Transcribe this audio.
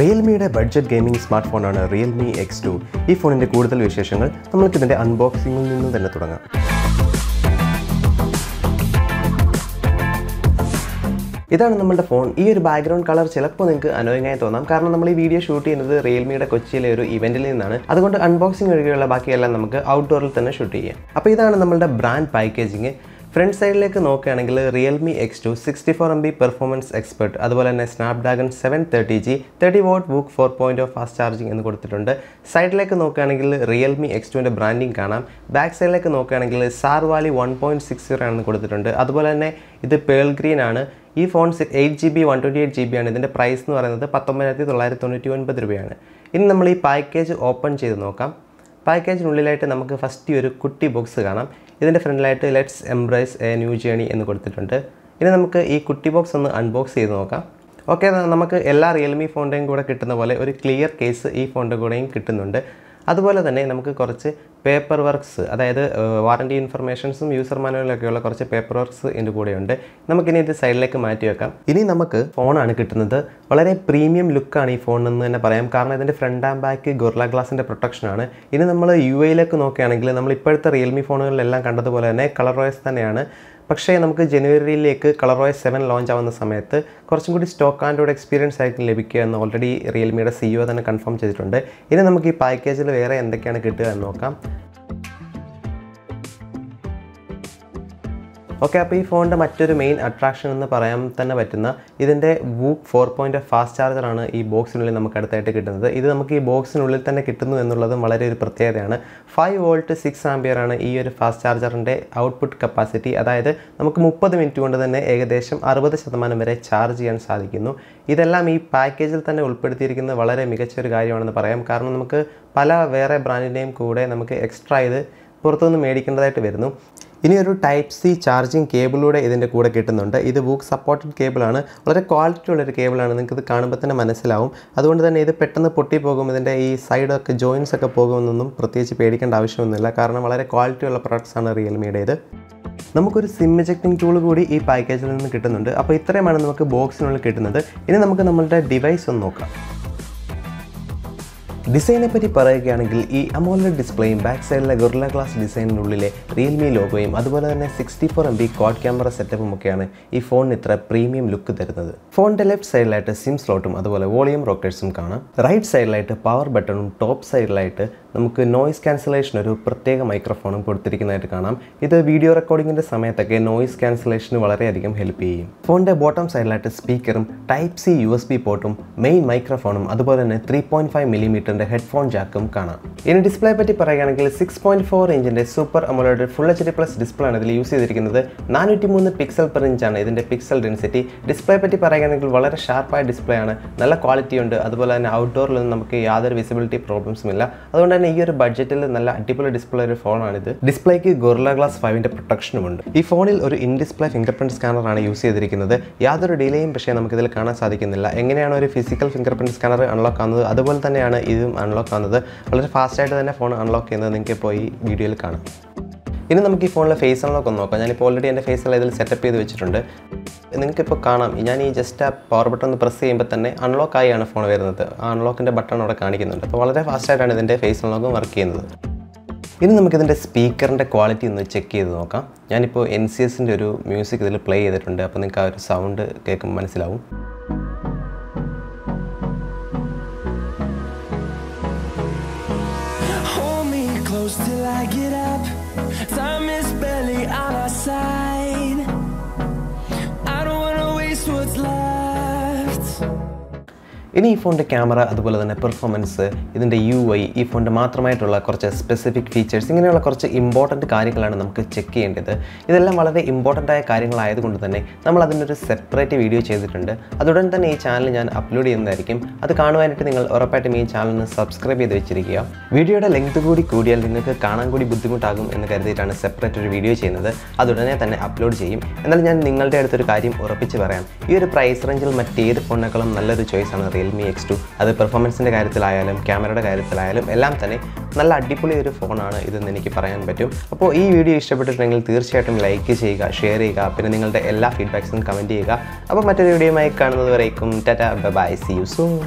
Realme's budget gaming smartphone ആണ് Realme X2. ഈ ഫോണിന്റെ കൂടുതൽ വിശേഷങ്ങൾ നമുക്ക് ഇതിന്റെ അൺബോക്സിംഗിൽ നിന്ന് തന്നെ തുടങ്ങാം. ഇതാണ് നമ്മുടെ ഫോൺ. ഈ ഒരു ബാക്ക്ഗ്രൗണ്ട് കളർ ചിലപ്പോൾ നിങ്ങൾക്ക് അനോയിങ് ആയി തോന്നാം, കാരണം നമ്മൾ ഈ വീഡിയോ ഷൂട്ട് ചെയ്യുന്നത് റിയൽമിയുടെ കൊച്ചിയിലെ ഒരു ഇവന്റിൽ നിന്നാണ്. അതുകൊണ്ട് അൺബോക്സിംഗ് ഒഴികെയുള്ള ബാക്കിയെല്ലാം നമുക്ക് ഔട്ട്ഡോറിൽ തന്നെ ഷൂട്ട് ചെയ്യാം. അപ്പോൾ ഇതാണ് നമ്മുടെ ബ്രാൻഡ് പാക്കേജിങ്. ഫ്രണ്ട് സൈഡിലേക്ക് നോക്കുകയാണെങ്കിൽ Realme X2 64 MB performance expert, അതുപോലെ തന്നെ Snapdragon 730G 30W VOOC 4.0 fast charging എന്ന് കൊടുത്തിട്ടുണ്ട്. സൈഡിലേക്ക് നോക്കുകയാണെങ്കിൽ റിയൽമി X2ൻ്റെ ബ്രാൻഡിങ് കാണാം. ബാക്ക് സൈഡിലേക്ക് നോക്കുകയാണെങ്കിൽ സാർവാലി 1.60 ആണെന്ന് കൊടുത്തിട്ടുണ്ട്. അതുപോലെ തന്നെ ഇത് പേൾ ഗ്രീൻ ആണ്. ഈ ഫോൺ 8GB 128GB ആണ്. ഇതിൻ്റെ പ്രൈസ് എന്ന് പറയുന്നത് 19,999 രൂപയാണ്. ഇനി നമ്മൾ ഈ പാക്കേജ് ഓപ്പൺ ചെയ്ത് നോക്കാം. പാക്കേജിനുള്ളിലായിട്ട് നമുക്ക് ഫസ്റ്റ് ഒരു കുട്ടി ബോക്സ് കാണാം. ഇതിൻ്റെ ഫ്രണ്ടിലായിട്ട് let's embrace a new journey എന്ന് കൊടുത്തിട്ടുണ്ട്. ഇനി നമുക്ക് ഈ കുട്ടി ബോക്സ് ഒന്ന് അൺബോക്സ് ചെയ്ത് നോക്കാം. ഓക്കെ, നമുക്ക് എല്ലാ റിയൽമി ഫോണിൻ്റെയും കൂടെ കിട്ടുന്ന പോലെ ഒരു ക്ലിയർ കേസ് ഈ ഫോണിൻ്റെ കൂടെയും കിട്ടുന്നുണ്ട്. അതുപോലെ തന്നെ നമുക്ക് കുറച്ച് പേപ്പർ വർക്ക്സ്, അതായത് വാറണ്ടി ഇൻഫർമേഷൻസും യൂസർ മാനുവലൊക്കെയുള്ള കുറച്ച് പേപ്പർ വർക്ക്സ് ഇതിൻ്റെ കൂടെയുണ്ട്. നമുക്കിനി ഇത് സൈഡിലേക്ക് മാറ്റി വെക്കാം. ഇനി നമുക്ക് ഫോണാണ് കിട്ടുന്നത്. വളരെ പ്രീമിയം ലുക്കാണ് ഈ ഫോണെന്ന് തന്നെ പറയാം, കാരണം ഇതിൻ്റെ ഫ്രണ്ട് ആൻഡ് ബാക്ക് ഗൊറില്ല ഗ്ലാസിൻ്റെ പ്രൊട്ടക്ഷനാണ്. ഇനി നമ്മൾ യുഐയിലേക്ക് നോക്കുകയാണെങ്കിൽ നമ്മൾ ഇപ്പോഴത്തെ റിയൽമി ഫോണുകളിലെല്ലാം കണ്ടതുപോലെ തന്നെ കളർ വോയ്സ് തന്നെയാണ്. പക്ഷേ നമുക്ക് ജനുവരിയിലേക്ക് കളർ വോയ്സ് 7 ലോഞ്ച് ആവുന്ന സമയത്ത് കുറച്ചും കൂടി സ്റ്റോക്ക് ആൻഡ്രോയിഡ് എക്സ്പീരിയൻസ് ആയിരിക്കും ലഭിക്കുക എന്ന് ഓൾറെഡി റിയൽമിയുടെ സിഇഒ തന്നെ കൺഫേം ചെയ്തിട്ടുണ്ട്. ഇനി നമുക്ക് ഈ പാക്കേജിൽ വേറെ എന്തൊക്കെയാണ് കിട്ടുക എന്ന് നോക്കാം. ഓക്കെ, അപ്പോൾ ഈ ഫോണിൻ്റെ മറ്റൊരു മെയിൻ അട്രാക്ഷൻ എന്ന് പറയാൻ തന്നെ പറ്റുന്ന ഇതിൻ്റെ VOOC 4.0 ഫാസ്റ്റ് ചാർജറാണ് ഈ ബോക്സിനുള്ളിൽ നമുക്ക് അടുത്തായിട്ട് കിട്ടുന്നത്. ഇത് നമുക്ക് ഈ ബോക്സിനുള്ളിൽ തന്നെ കിട്ടുന്നു എന്നുള്ളതും വളരെ ഒരു പ്രത്യേകതയാണ്. 5V 6A ഈ ഒരു ഫാസ്റ്റ് ചാർജറിൻ്റെ ഔട്ട്പുട്ട് കപ്പാസിറ്റി, അതായത് നമുക്ക് 30 മിനിറ്റ് കൊണ്ട് തന്നെ ഏകദേശം 60% വരെ ചാർജ് ചെയ്യാൻ സാധിക്കുന്നു. ഇതെല്ലാം ഈ പാക്കേജിൽ തന്നെ ഉൾപ്പെടുത്തിയിരിക്കുന്നത് വളരെ മികച്ച ഒരു കാര്യമാണെന്ന് പറയാം, കാരണം നമുക്ക് പല വേറെ ബ്രാൻഡിൻ്റെയും കൂടെ നമുക്ക് എക്സ്ട്രാ ഇത് പുറത്തുനിന്ന് മേടിക്കേണ്ടതായിട്ട് വരുന്നു. ഇനി ഒരു Type-C ചാർജിങ് കേബിളൂടെ ഇതിൻ്റെ കൂടെ കിട്ടുന്നുണ്ട്. ഇത് VOOC സപ്പോർട്ടഡ് കേബിളാണ്. വളരെ ക്വാളിറ്റി ഉള്ളൊരു കേബിളാണ്, നിങ്ങൾക്ക് ഇത് കാണുമ്പോൾ തന്നെ മനസ്സിലാവും. അതുകൊണ്ട് തന്നെ ഇത് പെട്ടെന്ന് പൊട്ടിപ്പോകും, ഇതിൻ്റെ ഈ സൈഡൊക്കെ ജോയിൻസ് ഒക്കെ പോകുമെന്നൊന്നും പ്രത്യേകിച്ച് പേടിക്കേണ്ട ആവശ്യമൊന്നുമില്ല, കാരണം വളരെ ക്വാളിറ്റി ഉള്ള പ്രൊഡക്ട്സാണ് റിയൽമിയുടേത്. നമുക്കൊരു സിം ഇജക്റ്റിംഗ് ടൂൾ കൂടി ഈ പാക്കേജിൽ നിന്ന് കിട്ടുന്നുണ്ട്. അപ്പോൾ ഇത്രയുമാണ് നമുക്ക് ബോക്സിനുള്ളിൽ കിട്ടുന്നത്. ഇനി നമുക്ക് നമ്മളുടെ ഡിവൈസ് ഒന്ന് നോക്കാം. ഡിസൈനെ പറ്റി പറയുകയാണെങ്കിൽ ഈ AMOLED ഡിസ്പ്ലേയും ബാക്ക് സൈഡിലെ ഗൊറില്ല ഗ്ലാസ് ഡിസൈനിനുള്ളിലെ റിയൽമി ലോഗോയും അതുപോലെ തന്നെ 64 MB ക്വാഡ് ക്യാമറ സെറ്റപ്പും ഒക്കെയാണ് ഈ ഫോണിന് ഇത്ര പ്രീമിയം ലുക്ക് തരുന്നത്. ഫോണിൻ്റെ ലെഫ്റ്റ് സൈഡിലായിട്ട് സിം സ്ലോട്ടും അതുപോലെ വോളിയം റോക്കേഴ്സും കാണാം. റൈറ്റ് സൈഡിലായിട്ട് പവർ ബട്ടണും ടോപ്പ് സൈഡിലായിട്ട് നമുക്ക് നോയ്സ് ക്യാൻസലേഷൻ ഒരു പ്രത്യേക മൈക്രോഫോണും കൊടുത്തിരിക്കുന്നതായിട്ട് കാണാം. ഇത് വീഡിയോ റെക്കോർഡിങ്ങിൻ്റെ സമയത്തൊക്കെ നോയ്സ് ക്യാൻസലേഷന് വളരെയധികം ഹെൽപ്പ് ചെയ്യും. ഫോണിൻ്റെ ബോട്ടം സൈഡിലായിട്ട് സ്പീക്കറും Type-C USB പോർട്ടും മെയിൻ മൈക്രോഫോണും അതുപോലെ തന്നെ 3.5mm ഹെഡ്ഫോൺ ജാക്കും കാണാം. ഇനി ഡിസ്പ്ലേ പറ്റി പറയുകയാണെങ്കിൽ 6.4 ഇഞ്ചിൻ്റെ super AMOLED Full HD+ display ആണ് ഇതിൽ യൂസ് ചെയ്തിരിക്കുന്നത്. 403 pixel/inch ആണ് ഇതിൻ്റെ പിക്സൽ ഡെൻസിറ്റി. ഡിസ്പ്ലേ പറ്റി പറയുകയാണെങ്കിൽ വളരെ ഷാർപ്പായ ഡിസ്പ്ലേ ആണ്, നല്ല ക്വാളിറ്റി ഉണ്ട്. അതുപോലെ തന്നെ ഔട്ട്ഡോറിലൊന്നും നമുക്ക് യാതൊരു വിസിബിലിറ്റി പ്രോബ്ലംസും ഇല്ല. അതുകൊണ്ട് തന്നെ ഈ ഒരു ബഡ്ജറ്റിൽ നല്ല അടിപൊളി ഡിസ്പ്ലേ ഒരു ഫോണാണിത്. ഡിസ്പ്ലേക്ക് ഗൊറില്ല ഗ്ലാസ് 5ൻ്റെ പ്രൊട്ടക്ഷനുമുണ്ട്. ഈ ഫോണിൽ ഒരു ഇൻഡിസ്പ്ലേ ഫിംഗർ പ്രിൻറ് സ്കാനറാണ് യൂസ് ചെയ്തിരിക്കുന്നത്. യാതൊരു ഡിലേയും പക്ഷേ നമുക്കിതിൽ കാണാൻ സാധിക്കുന്നില്ല. എങ്ങനെയാണ് ഒരു physical fingerprint scanner unlock ആവുന്നത് അതുപോലെ തന്നെയാണ് ഇതും അൺലോക്ക് ആവുന്നത്. വളരെ ഫാസ്റ്റായിട്ട് തന്നെ ഫോൺ അൺലോക്ക് ചെയ്യുന്നത് നിങ്ങൾക്ക് ഇപ്പോൾ ഈ വീഡിയോയിൽ കാണാം. ഇനി നമുക്ക് ഈ ഫോണിലെ ഫേസ് അൺലോക്ക് ഒന്ന് നോക്കാം. ഞാനിപ്പോൾ ഓൾറെഡി എൻ്റെ ഫേസെല്ലാം ഇതിൽ സെറ്റപ്പ് ചെയ്ത് വെച്ചിട്ടുണ്ട്. നിങ്ങൾക്കിപ്പോൾ കാണാം, ഞാൻ ഈ ജസ്റ്റ് ആ പവർ ബട്ടൺ ഒന്ന് പ്രസ് ചെയ്യുമ്പോൾ തന്നെ അൺലോക്ക് ആയാണ് ഫോൺ വരുന്നത്. ആ അൺലോക്കിൻ്റെ ബട്ടൺ അവിടെ കാണിക്കുന്നുണ്ട്. അപ്പോൾ വളരെ ഫാസ്റ്റായിട്ടാണ് ഇതിൻ്റെ ഫേസ് അൺലോക്കും വർക്ക് ചെയ്യുന്നത്. ഇനി നമുക്കിതിൻ്റെ സ്പീക്കറിൻ്റെ ക്വാളിറ്റി ഒന്ന് ചെക്ക് ചെയ്ത് നോക്കാം. ഞാനിപ്പോൾ NCSൻ്റെ ഒരു മ്യൂസിക് ഇതിൽ പ്ലേ ചെയ്തിട്ടുണ്ട്, അപ്പോൾ നിങ്ങൾക്ക് ആ ഒരു സൗണ്ട് കേൾക്കുമ്പോൾ മനസ്സിലാവും. Till I get up, time is barely on our side. I don't wanna waste what's left. ഇനി ഈ ഫോണിൻ്റെ ക്യാമറ അതുപോലെ തന്നെ പെർഫോമൻസ്, ഇതിൻ്റെ UI, ഈ ഫോണിൻ്റെ മാത്രമായിട്ടുള്ള കുറച്ച് സ്പെസിഫിക് ഫീച്ചേഴ്സ്, ഇങ്ങനെയുള്ള കുറച്ച് ഇമ്പോർട്ടൻറ്റ് കാര്യങ്ങളാണ് നമുക്ക് ചെക്ക് ചെയ്യേണ്ടത്. ഇതെല്ലാം വളരെ ഇമ്പോർട്ടൻ്റ് ആയ കാര്യങ്ങളായതുകൊണ്ട് തന്നെ നമ്മൾ അതിനൊരു സെപ്പറേറ്റ് വീഡിയോ ചെയ്തിട്ടുണ്ട്. അതുടൻ തന്നെ ഈ ചാനൽ ഞാൻ അപ്ലോഡ് ചെയ്യുന്നതായിരിക്കും. അത് കാണുവാനായിട്ട് നിങ്ങൾ ഉറപ്പായിട്ടും ഈ ചാനലിന് സബ്സ്ക്രൈബ് ചെയ്ത് വെച്ചിരിക്കുക. വീഡിയോയുടെ ലെങ്ത് കൂടി കൂടിയാൽ നിങ്ങൾക്ക് കാണാൻ കൂടി ബുദ്ധിമുട്ടാകും എന്ന് കരുതിയിട്ടാണ് സെപ്പറേറ്റ് ഒരു വീഡിയോ ചെയ്യുന്നത്. അതുടനെ തന്നെ അപ്ലോഡ് ചെയ്യും. എന്നാൽ ഞാൻ നിങ്ങളുടെ അടുത്തൊരു കാര്യം ഉറപ്പിച്ച് പറയാം, ഈ ഒരു പ്രൈസ് റേഞ്ചിൽ മറ്റേത് ഫോണിനേക്കാളും നല്ലൊരു ചോയ്സാണ് റിയൽമി X2. അത് പെർഫോമൻസിൻ്റെ കാര്യത്തിലായാലും ക്യാമറയുടെ കാര്യത്തിലായാലും എല്ലാം തന്നെ നല്ല അടിപൊളി ഒരു ഫോണാണ് ഇതെന്ന് എനിക്ക് പറയാൻ പറ്റും. അപ്പോൾ ഈ വീഡിയോ ഇഷ്ടപ്പെട്ടിട്ടുണ്ടെങ്കിൽ തീർച്ചയായിട്ടും ലൈക്ക് ചെയ്യുക, ഷെയർ ചെയ്യുക, പിന്നെ നിങ്ങളുടെ എല്ലാ ഫീഡ്ബാക്സും കമൻറ്റ് ചെയ്യുക. അപ്പോൾ മറ്റൊരു വീഡിയോയുമായി കാണുന്നത് വരേക്കും Tata, bye, see you soon.